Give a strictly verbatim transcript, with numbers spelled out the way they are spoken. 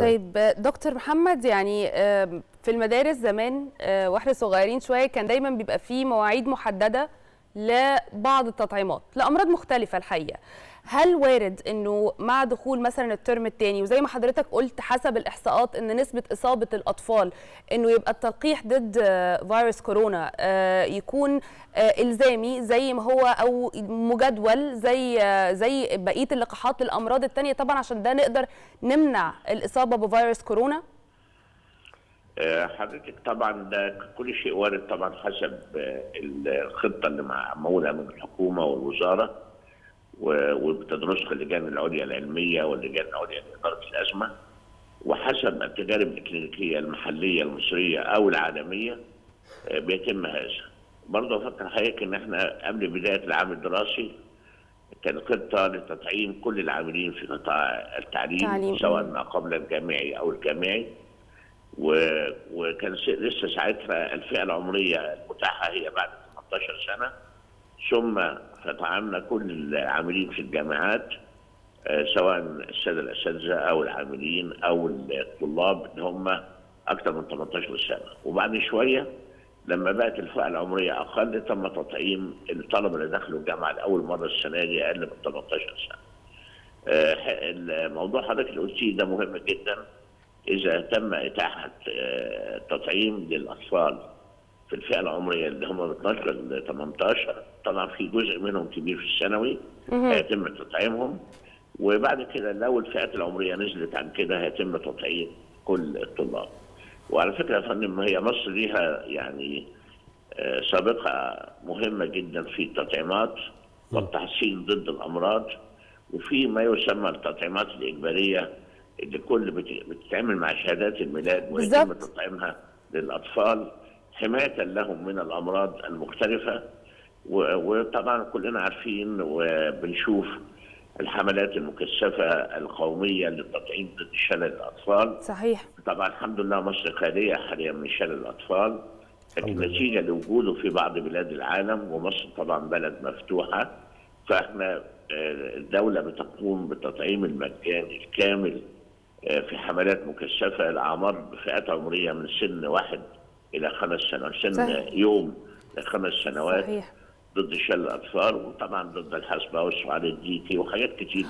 طيب دكتور محمد، يعني في المدارس زمان واحنا صغيرين شويه كان دايما بيبقى فيه مواعيد محدده لبعض التطعيمات لامراض مختلفه. الحقيقه هل وارد انه مع دخول مثلا الترم الثاني، وزي ما حضرتك قلت حسب الاحصاءات ان نسبه اصابه الاطفال انه يبقى التلقيح ضد فيروس كورونا يكون الزامي زي ما هو او مجدول زي زي بقيه اللقاحات للامراض الثانيه، طبعا عشان ده نقدر نمنع الاصابه بفيروس كورونا؟ حضرتك طبعا ده كل شيء وارد طبعا حسب الخطه اللي معموله من الحكومه والوزاره وبتدرسها اللجان العليا العلميه واللجان العليا لاداره الازمه، وحسب التجارب الكلينيكيه المحليه المصريه او العالميه بيتم هذا. برضه افكر حضرتك ان احنا قبل بدايه العام الدراسي كان خطه لتطعيم كل العاملين في قطاع التعليم سواء ما قبل الجامعي او الجامعي، وكان لسه ساعتها الفئه العمريه المتاحه هي بعد ثمانية عشر سنه، ثم فطعمنا كل العاملين في الجامعات سواء الساده الاساتذه او العاملين او الطلاب اللي هم اكثر من ثمانية عشر سنه، وبعد شويه لما بقت الفئه العمريه اقل تم تطعيم الطلبه اللي دخلوا الجامعه لاول مره السنه دي اقل من ثمانية عشر سنه. الموضوع حضرتك اللي قلتيه ده مهم جدا. إذا تم إتاحة تطعيم للأطفال في الفئة العمرية اللي هم من اتناشر ل ثمانية عشر، طبعا في جزء منهم كبير في الثانوي هيتم تطعيمهم، وبعد كده لو الفئات العمرية نزلت عن كده هيتم تطعيم كل الطلاب. وعلى فكرة يا فندم هي مصر ليها يعني سابقة مهمة جدا في التطعيمات والتحصين ضد الأمراض، وفي ما يسمى التطعيمات الإجبارية اللي كل بتتعمل مع شهادات الميلاد ويتم تطعيمها للاطفال حمايه لهم من الامراض المختلفه. وطبعا كلنا عارفين وبنشوف الحملات المكثفه القوميه للتطعيم ضد شلل الاطفال. صحيح. طبعا الحمد لله مصر خاليه حاليا من شلل الاطفال، لكن نتيجه لوجوده في بعض بلاد العالم، ومصر طبعا بلد مفتوحه، فاحنا الدوله بتقوم بالتطعيم المجاني الكامل في حملات مكثفه لاعمار فئات عمريه من سن واحد الى خمس سنوات، سن صحيح. يوم لخمس سنوات. صحيح. ضد شلل الاطفال، وطبعا ضد الحصبه والسعال الديكي وحاجات كتير.